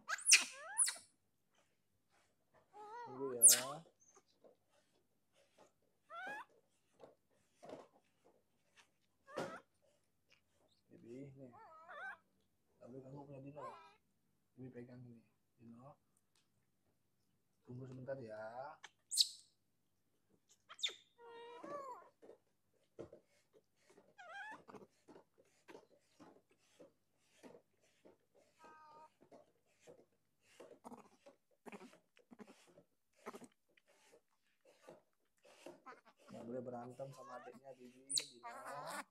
Tunggu ya. Baby, nih. Lalu kamu punya Dino. Baby pegang ini, Dino. Tunggu sebentar ya. Boleh berantem sama adiknya Bibi, Dina.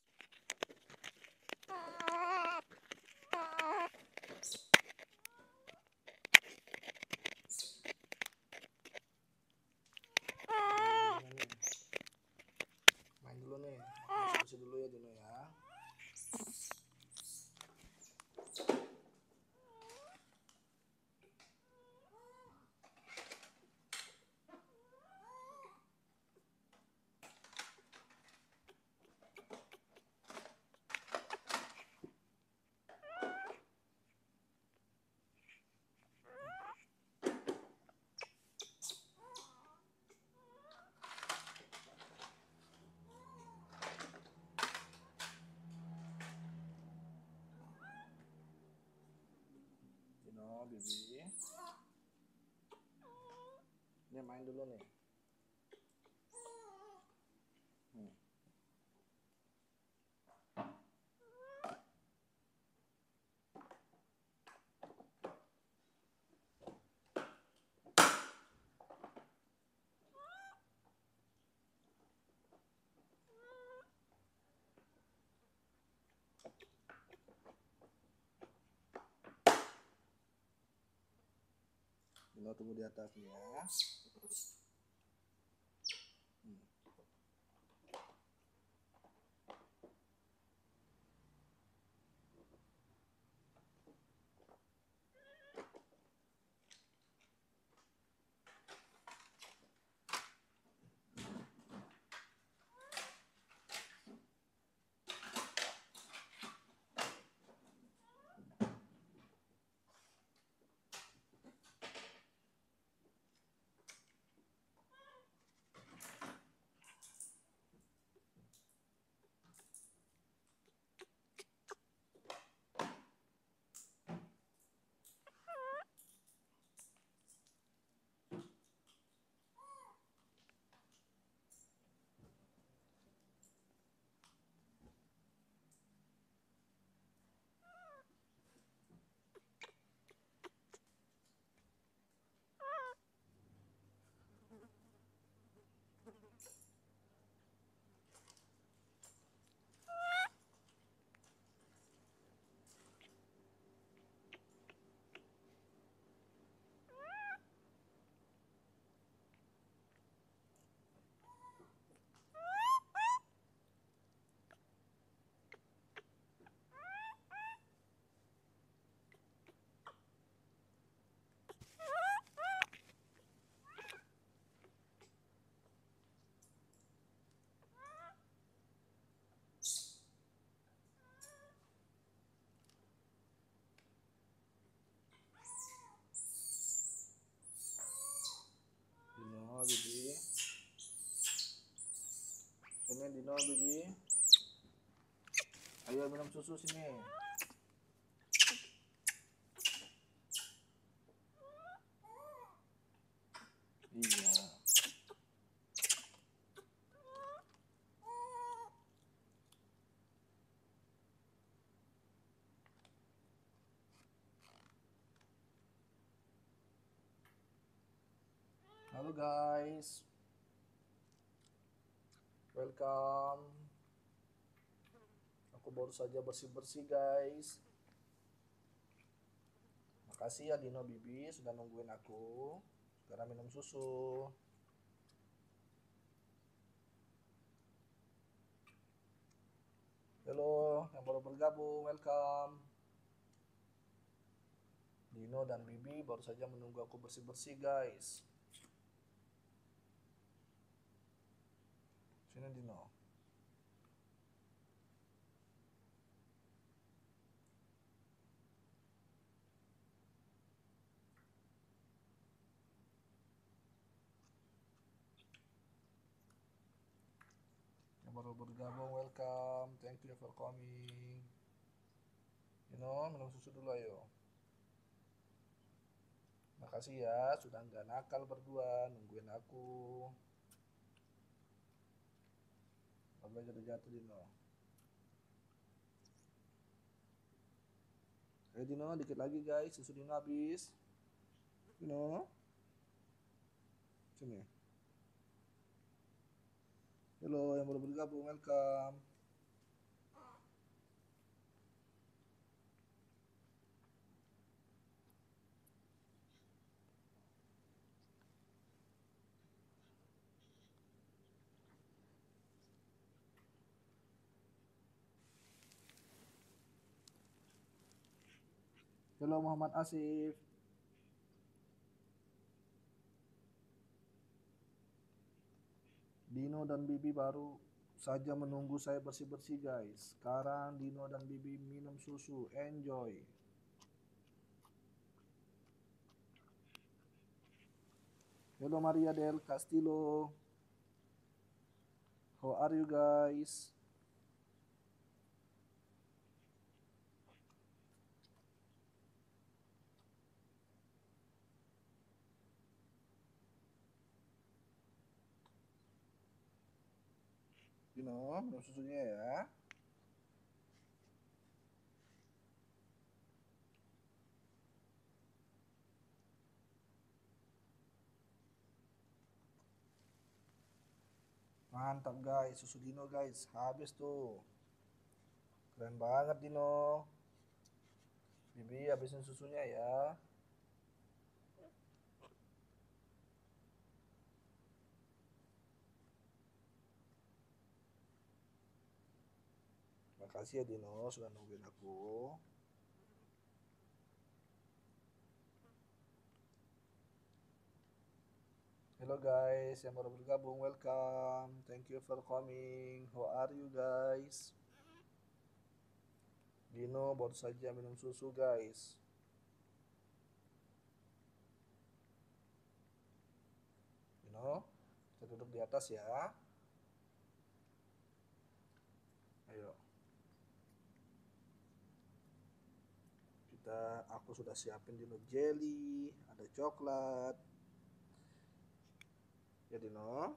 Bersih-bersih dulu. Dulu ya Dino ya. Bibi, ini main dulu nih. Dino tunggu di atasnya. Bibi, sini Dino, Bibi, ayo minum susu sini. Iya. Halo guys, welcome. Aku baru saja bersih-bersih guys. Makasih ya Dino, Bibi sudah nungguin aku. Tara minum susu. Hello, yang baru bergabung, welcome. Dino dan Bibi baru saja menunggu aku bersih-bersih, guys. Sini Dino. Baru bergabung, welcome, thank you for coming. You know, minum susu dulu ayo. Makasih ya, sudah nggak nakal berdua, nungguin aku. Abang jatuh Dino. Ayo Dino, dikit lagi guys, susu Dino habis. Dino, sini. Hello, yang baru bergabung, welcome. Hello Muhammad Asif. Dino dan Bibi baru saja menunggu saya bersih-bersih guys. Sekarang Dino dan Bibi minum susu. Enjoy. Hello Maria del Castillo. How are you guys? Dino, minum susunya ya. Mantap guys, susu Dino guys, habis tuh. Keren banget Dino. Bibi habisin susunya ya. Makasih ya Dino, sudah nungguin aku. Hello guys, yang baru bergabung, welcome. Thank you for coming. How are you guys? Dino baru saja minum susu guys. Dino, kita duduk di atas ya. Ayo. Aku sudah siapin Dino jelly, ada coklat. Ya Dino.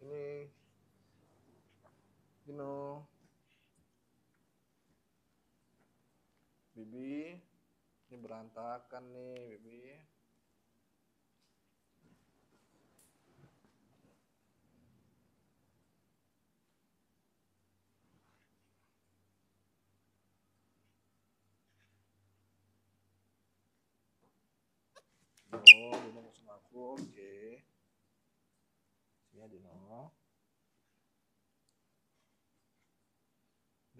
Sini. Dino. Bibi, ini berantakan nih, Bibi. Oh, Dino mau sama aku, oke. Sini Dino.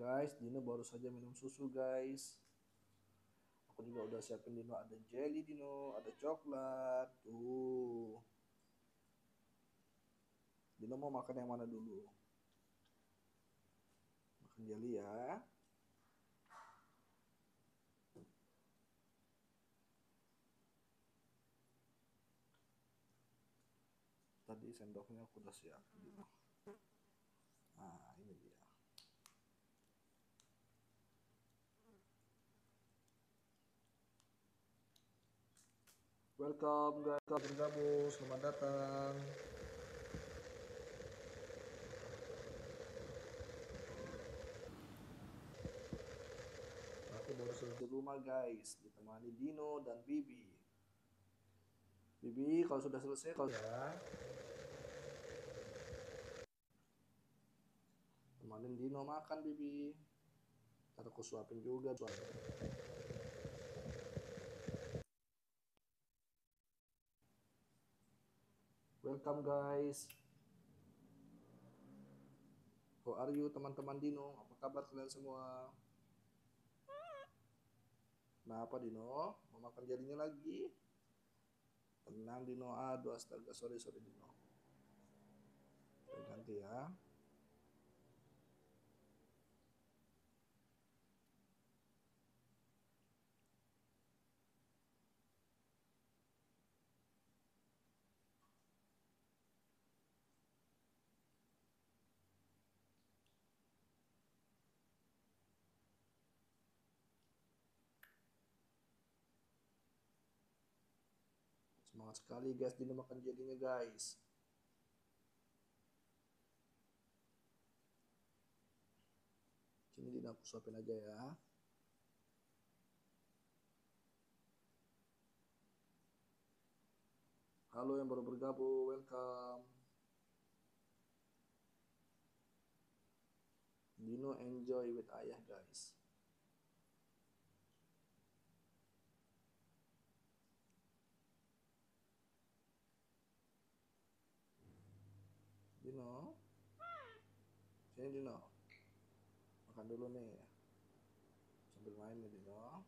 Guys, Dino baru saja minum susu guys. Aku juga udah siapin Dino, ada jelly Dino, ada coklat. Tuh. Dino mau makan yang mana dulu? Makan jelly ya. Tadi sendoknya aku udah siap. Nah, ini dia. Welcome guys, bergabung, selamat datang. Aku baru selesai di rumah guys, ditemani Dino dan Bibi. Bibi, kalau sudah selesai kalau ya. Gino makan, baby. Ntar aku suapin juga. Welcome, guys. How are you, teman-teman Dino? Apa kabar kalian semua? Kenapa, Dino? Mau makan jarinya lagi? Tenang, Dino. Aduh, astaga. Sorry, Dino. Ganti ya. Semangat sekali, guys. Dino makan jadinya, guys. Sini Dino aku suapin aja ya. Halo yang baru bergabung, welcome. Dino enjoy with ayah, guys. Dino, sini Dino, makan dulu nih ya, sambil main nih Dino.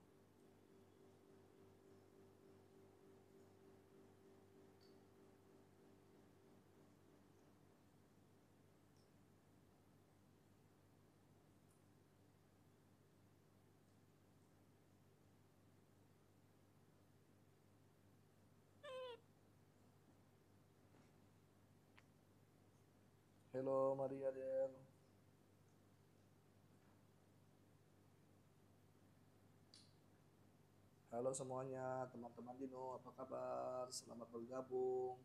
Hello Maria Del. Halo semuanya, teman-teman Dino, apa kabar? Selamat bergabung.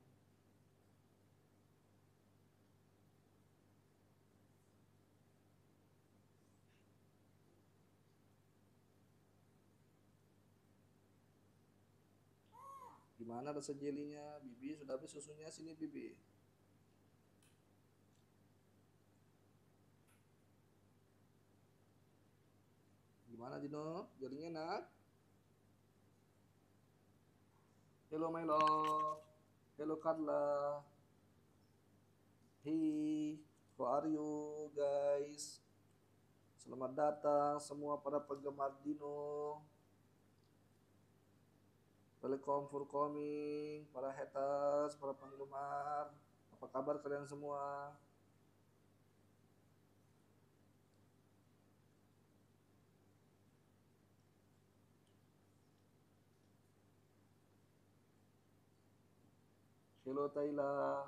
Gimana rasa jelinya? Bibi sudah habis susunya, sini Bibi. Gimana Dino? Jadinya enak? Hello Milo, hello Carla. Hey, how are you guys? Selamat datang semua para penggemar Dino. Welcome for coming, para haters, para penggemar. Apa kabar kalian semua? Hello Tayla.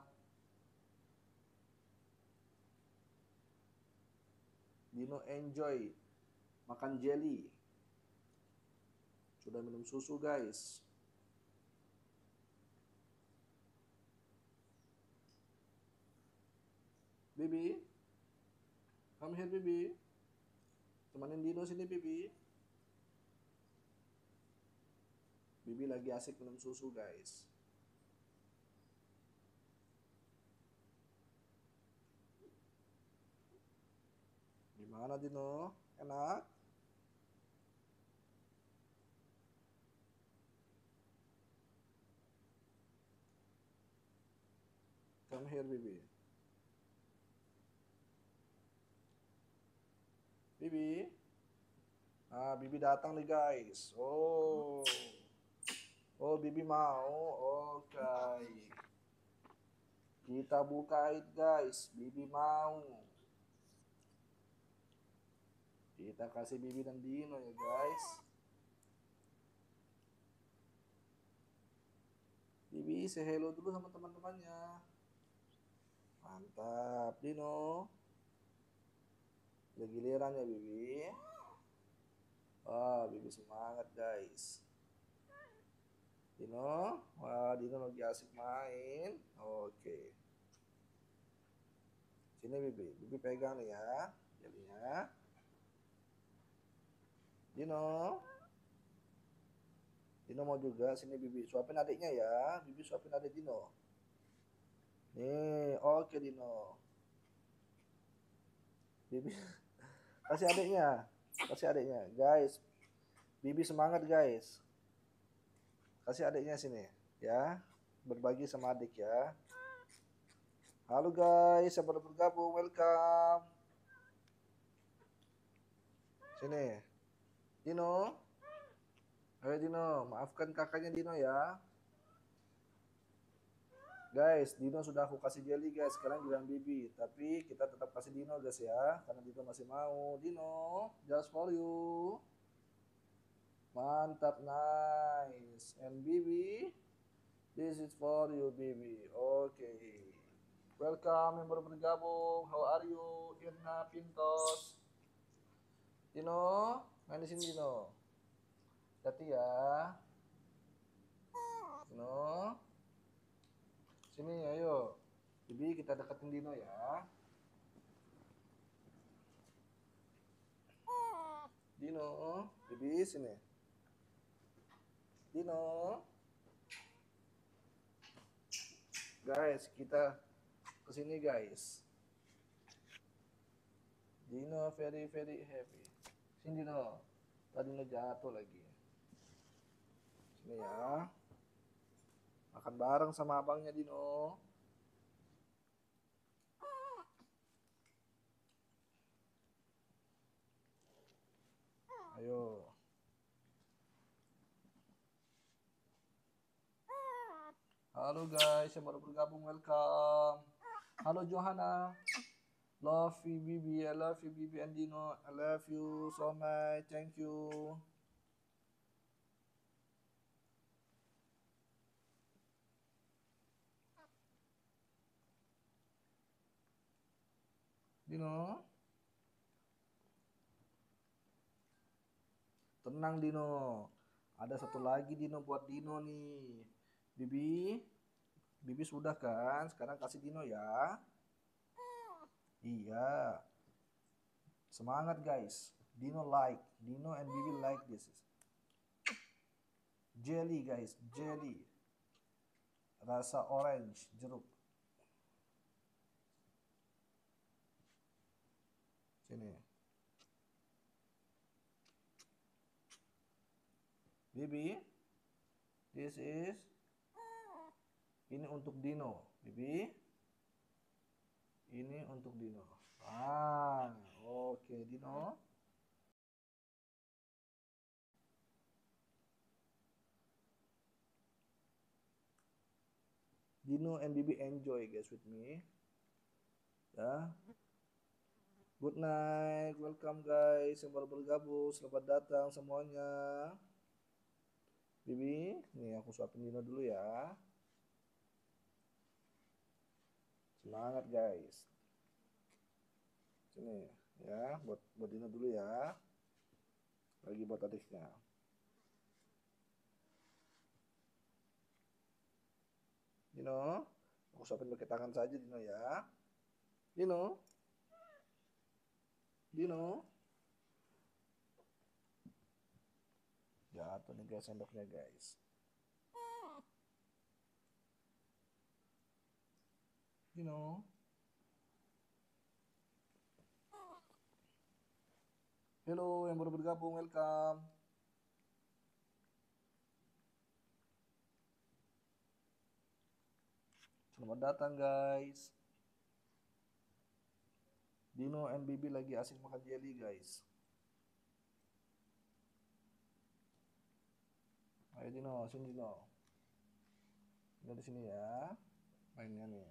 Dino enjoy makan jelly. Sudah minum susu, guys. Bibi, come here Bibi. Temanin Dino sini Bibi. Bibi lagi asik minum susu, guys. Gimana Dino? Enak? Come here, Bibi. Bibi? Ah, Bibi datang nih, guys. Oh, Bibi mau. Okay. Kita bukain, guys. Bibi mau. Kita kasih Bibi dan Dino ya, guys. Bibi say hello dulu sama teman-temannya. Mantap Dino. Udah giliran ya Bibi. Wah, Bibi semangat, guys. Dino, wah Dino lagi asik main. Okay. Sini Bibi pegang nih ya jadinya. Dino mau juga, sini Bibi suapin adiknya ya, Bibi suapin adik Dino. Nih, okay Dino. Bibi kasih adiknya, guys. Bibi semangat, guys. Kasih adiknya sini, ya. Berbagi sama adik, ya. Halo guys, yang baru bergabung, welcome. Sini, Dino. Ayo Dino, maafkan kakaknya Dino ya. Guys, Dino sudah aku kasih jelly guys, sekarang bilang Bibi. Tapi kita tetap kasih Dino guys ya, karena Dino masih mau. Dino, just for you. Mantap, nice. And Bibi, this is for you Bibi. Oke, okay. Welcome yang baru bergabung. How are you? Irna Pintos. Dino, main di sini Dino. Hati ya, Dino. Sini, ayo. Bibi, kita deketin Dino ya. Dino, Bibi sini. Dino, guys, kita kesini guys. Dino very very happy. Sini Dino. Tadi Dino jatuh lagi. Ini ya, makan bareng sama abangnya Dino. Ayo. Halo guys, yang baru bergabung, welcome. Halo Johanna. Love you Bibi, I love you Bibi and Dino. I love you so much, thank you. Dino, tenang Dino, ada satu lagi Dino buat Dino nih. Bibi sudah kan, sekarang kasih Dino ya. Iya, semangat guys. Dino like, Dino and Bibi like this. Jelly guys, jelly, rasa orange, jeruk. Ini Bibi, this is, ini untuk Dino Bibi, ini untuk Dino. Ah, oke okay, Dino. Dino and Bibi enjoy guys with me ya. Good night, welcome guys yang baru bergabung, selamat datang semuanya. Bibi, nih aku suapin Dino dulu ya. Semangat guys. Sini ya, buat Dino dulu ya. Lagi buat adiknya. Dino, aku suapin pakai tangan saja Dino ya. Dino. Dino jatuh nih guys sendoknya guys. Dino hello yang baru bergabung, welcome. Selamat datang guys. Dino and Bibi lagi asik makan jelly guys. Ayo Dino, sini Dino. Udah di sini ya. Mainnya nih.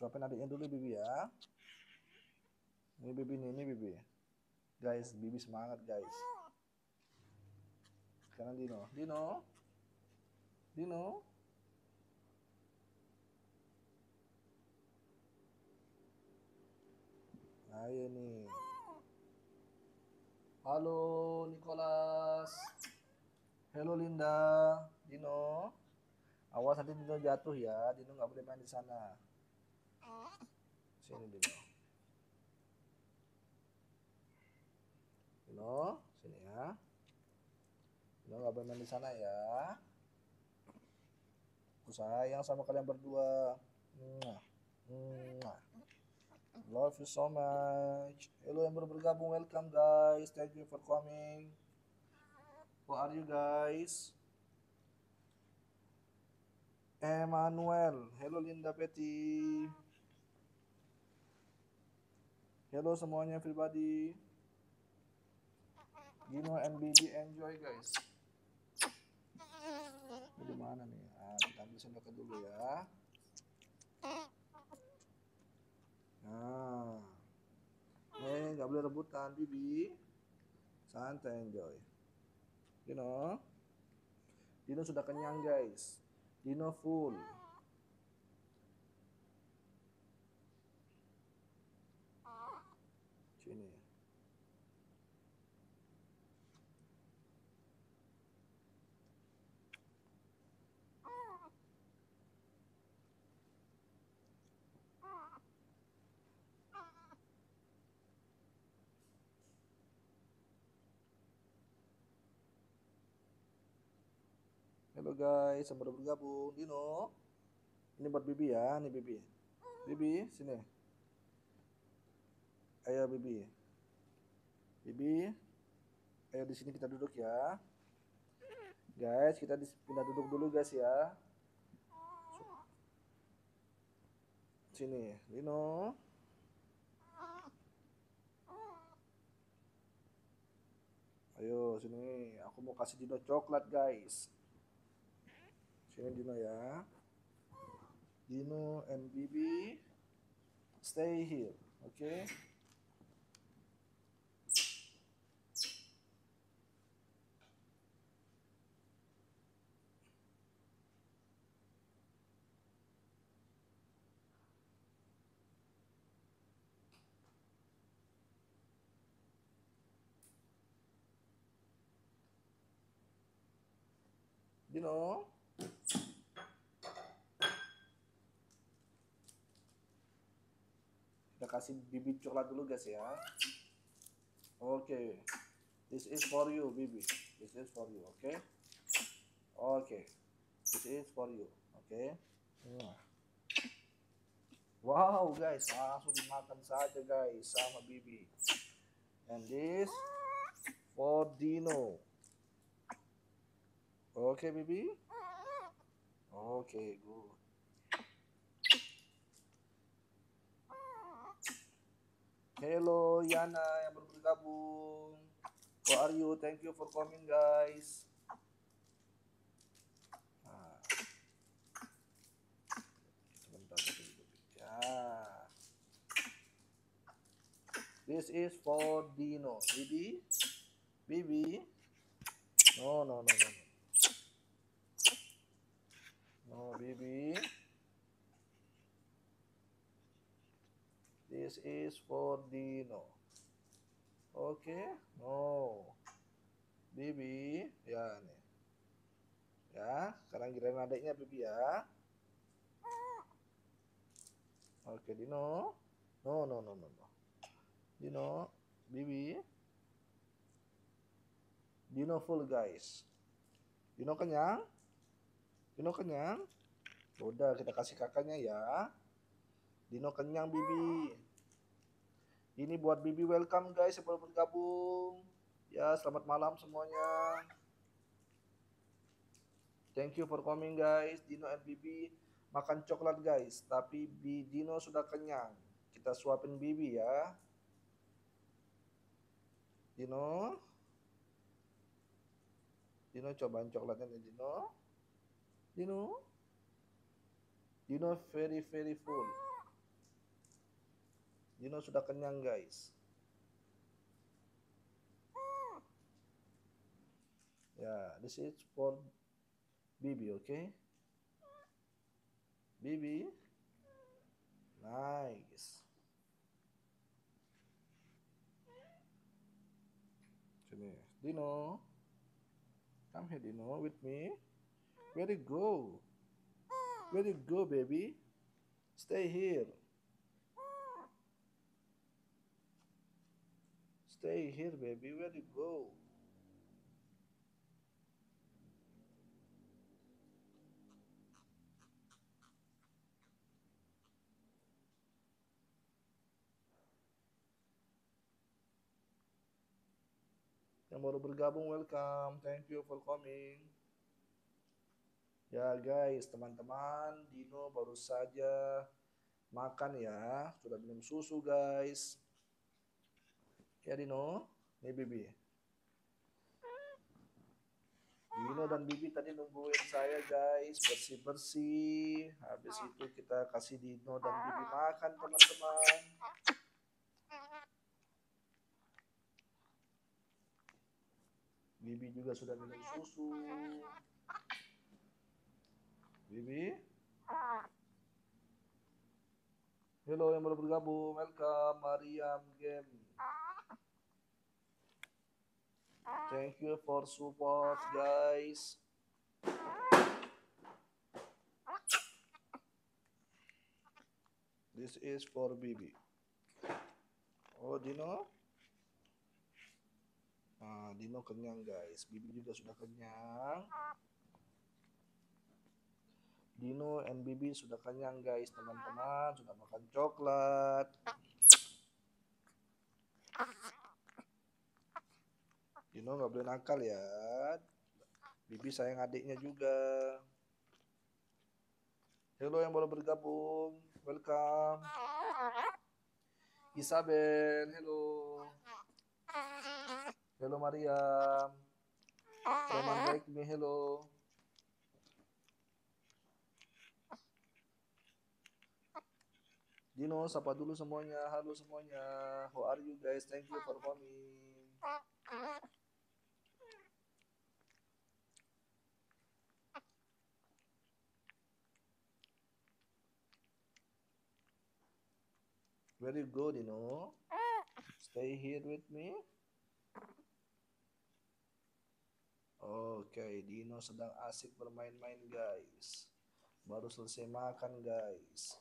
Suapin adiknya dulu Bibi ya. Ini Bibi nih, ini Bibi. Guys, Bibi semangat guys. Sekarang Dino. Dino. Dino. Ayo nih. Halo Nicholas. Halo Linda. Dino, awas nanti Dino jatuh ya. Dino nggak boleh main di sana. Sini Dino. Dino, sini ya. Dino nggak boleh main di sana ya. Aku sayang sama kalian berdua. Nah. Love you so much. Hello yang baru bergabung, welcome guys. Thank you for coming. Who are you guys? Emmanuel. Hello Linda Petty. Hello semuanya everybody. Gino MBD enjoy guys. Di mana nih? Ah, kita ambil sendoknya dulu ya. Nah, nggak boleh rebutan, Bibi. Santai enjoy. Dino, Dino sudah kenyang guys. Dino full. Sini. Halo guys, yang baru bergabung, Dino. Ini buat Bibi ya, ini Bibi. Bibi, sini. Ayo Bibi. Bibi, ayo di sini kita duduk ya. Guys, kita pindah duduk dulu guys ya. Sini, Dino. Ayo sini, aku mau kasih Dino coklat guys. Sini Dino ya. Dino and Bibi stay here, oke? Okay? Dino. Kita kasih Bibi coklat dulu guys ya. Oke, okay. This is for you Bibi. This is for you, oke? Okay? Oke, okay. This is for you, oke? Okay? Wow guys, langsung dimakan saja guys sama Bibi. And this for Dino. Oke okay, Bibi. Oke, okay, good. Hello Yana yang baru bergabung. How are you? Thank you for coming guys. Nah. Sebentar ya. This is for Dino. Bibi, Bibi. No, no, no, no. No, Bibi. This is for Dino. Okay, no. Bibi, ya nih. Ya, sekarang giliran adiknya Bibi ya. Oke, okay, Dino. No, no, no, no, no. Dino, Bibi. Dino full guys. Dino kenyang? Dino kenyang? Udah, kita kasih kakaknya ya. Dino kenyang Bibi. Ini buat Bibi, welcome guys sebelum bergabung. Ya, selamat malam semuanya. Thank you for coming guys. Dino and Bibi makan coklat guys, tapi Dino sudah kenyang. Kita suapin Bibi ya. Dino. Dino cobaan coklatnya Dino. Dino. Dino very very full. Dino sudah kenyang guys. Ya, yeah, this is for Bibi, oke? Okay? Bibi, nice. Sini, Dino, come here Dino with me. Where you go? Where you go, baby? Stay here. Stay here, baby. Where you go? yang baru bergabung, welcome, thank you for coming. Ya guys, teman-teman, Dino baru saja makan ya, sudah minum susu guys. Ya Dino, ini Bibi. Dino dan Bibi tadi nungguin saya guys, bersih-bersih. Habis itu kita kasih Dino dan Bibi makan teman-teman. Bibi juga sudah minum susu. Bibi? Hello yang baru bergabung, welcome Mariam Game. Thank you for support guys. This is for Bibi. Oh Dino? Nah, Dino kenyang guys, Bibi juga sudah kenyang. Dino and Bibi sudah kenyang guys, teman-teman sudah makan coklat. Dino nggak boleh nakal ya, Bibi sayang adiknya juga. Hello yang baru bergabung, welcome. Isabel, hello. Hello Mariam, teman baik me, hello. Dino, sapa dulu semuanya. Halo semuanya. How are you guys? Thank you for coming. Where you go, Dino? Stay here with me. Okay, Dino sedang asik bermain-main, guys. Baru selesai makan, guys.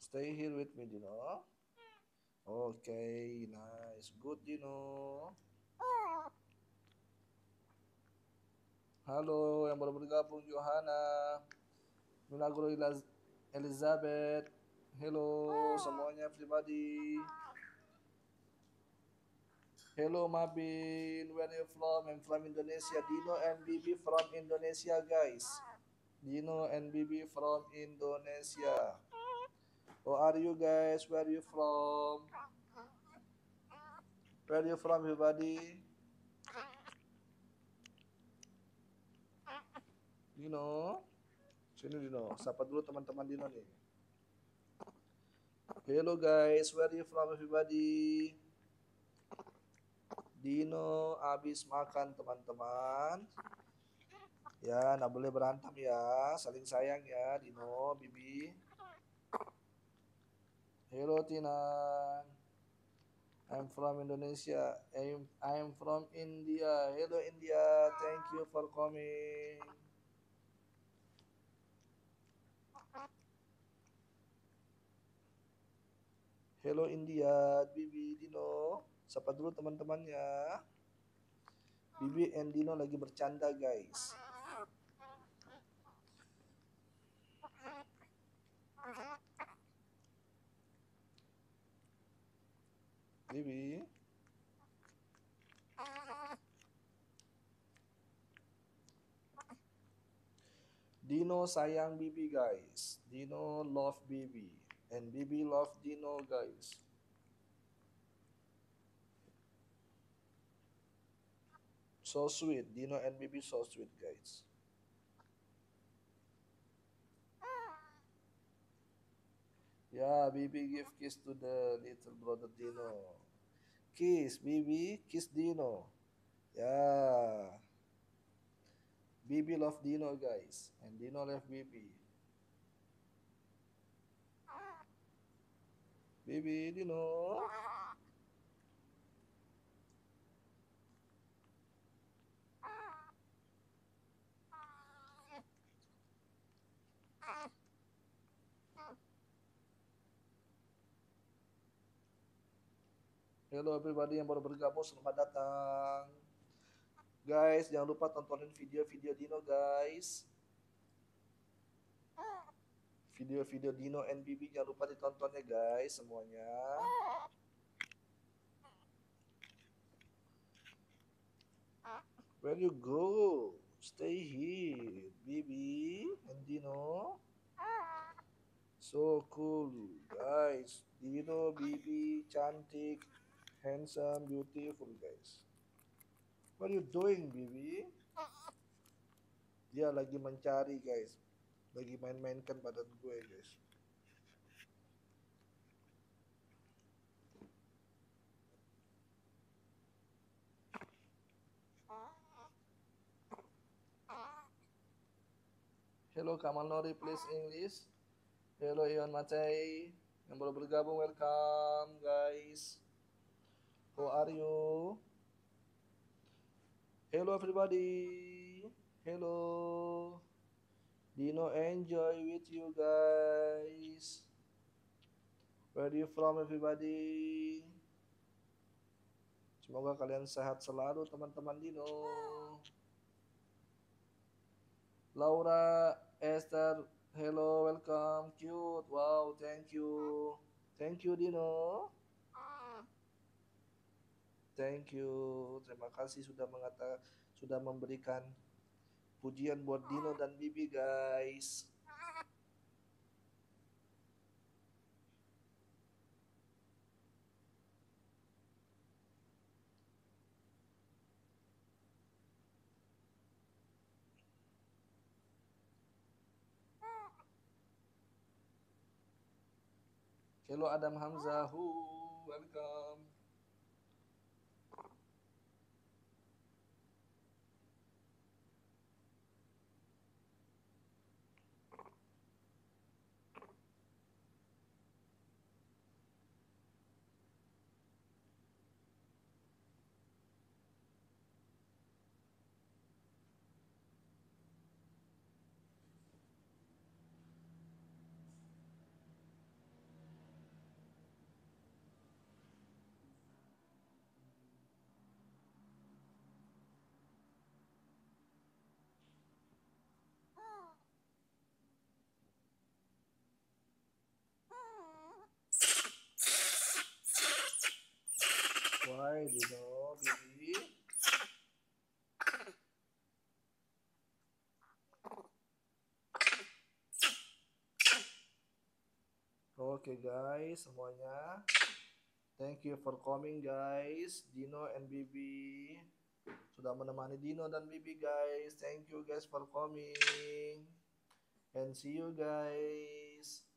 Stay here with me, Dino. Okay, nice, good, Dino. Halo, yang baru bergabung, Johanna, Milagro, Elizabeth. Hello, semuanya, everybody. Hello, Mabin. Where are you from? I'm from Indonesia. Dino and Bibi from Indonesia, guys. Dino and Bibi from Indonesia. Who are you guys? Where are you from? Where are you from, everybody? Dino, sini Dino. Sapa dulu teman-teman Dino nih. Hello guys, where are you from, everybody? Dino habis makan teman-teman. Ya, nggak boleh berantem ya, saling sayang ya, Dino, Bibi. Hello Tina, I'm from Indonesia, I'm from India. Hello India, thank you for coming. Hello India, Bibi, Dino, sapa dulu teman-temannya. Bibi and Dino lagi bercanda guys. Bibi, Dino sayang Bibi guys. Dino love Bibi and Bibi love Dino guys. So sweet, Dino and Bibi so sweet guys. Yeah, Bibi give kiss to the little brother Dino. Kiss, Bibi, kiss Dino. Yeah. Bibi love Dino, guys. And Dino love Bibi. Bibi, Dino. Hello everybody yang baru bergabung, selamat datang. Guys, jangan lupa tontonin video-video Dino guys. Video-video Dino and Bibi jangan lupa ditontonnya guys semuanya. Where you go? Stay here, baby and Dino. So cool, guys. Dino, baby, Chantik, handsome, beautiful, guys. What are you doing, baby? Dia lagi mencari, guys. Lagi main-mainkan badan gue, guys. Hello Kamal Nori, please English. Hello Ion Macai, yang baru bergabung, welcome guys. How are you? Hello everybody. Hello. Dino enjoy with you guys. Where are you from everybody? Semoga kalian sehat selalu teman-teman Dino. Laura, Esther, hello, welcome, cute, wow, thank you Dino, thank you, terima kasih sudah memberikan pujian buat Dino dan Bibi guys. Hello Adam Hamzah, welcome. Why do you know, baby? Okay guys, semuanya. Thank you for coming guys. Dino and Bibi sudah menemani Dino dan Bibi guys. Thank you guys for coming. And see you guys.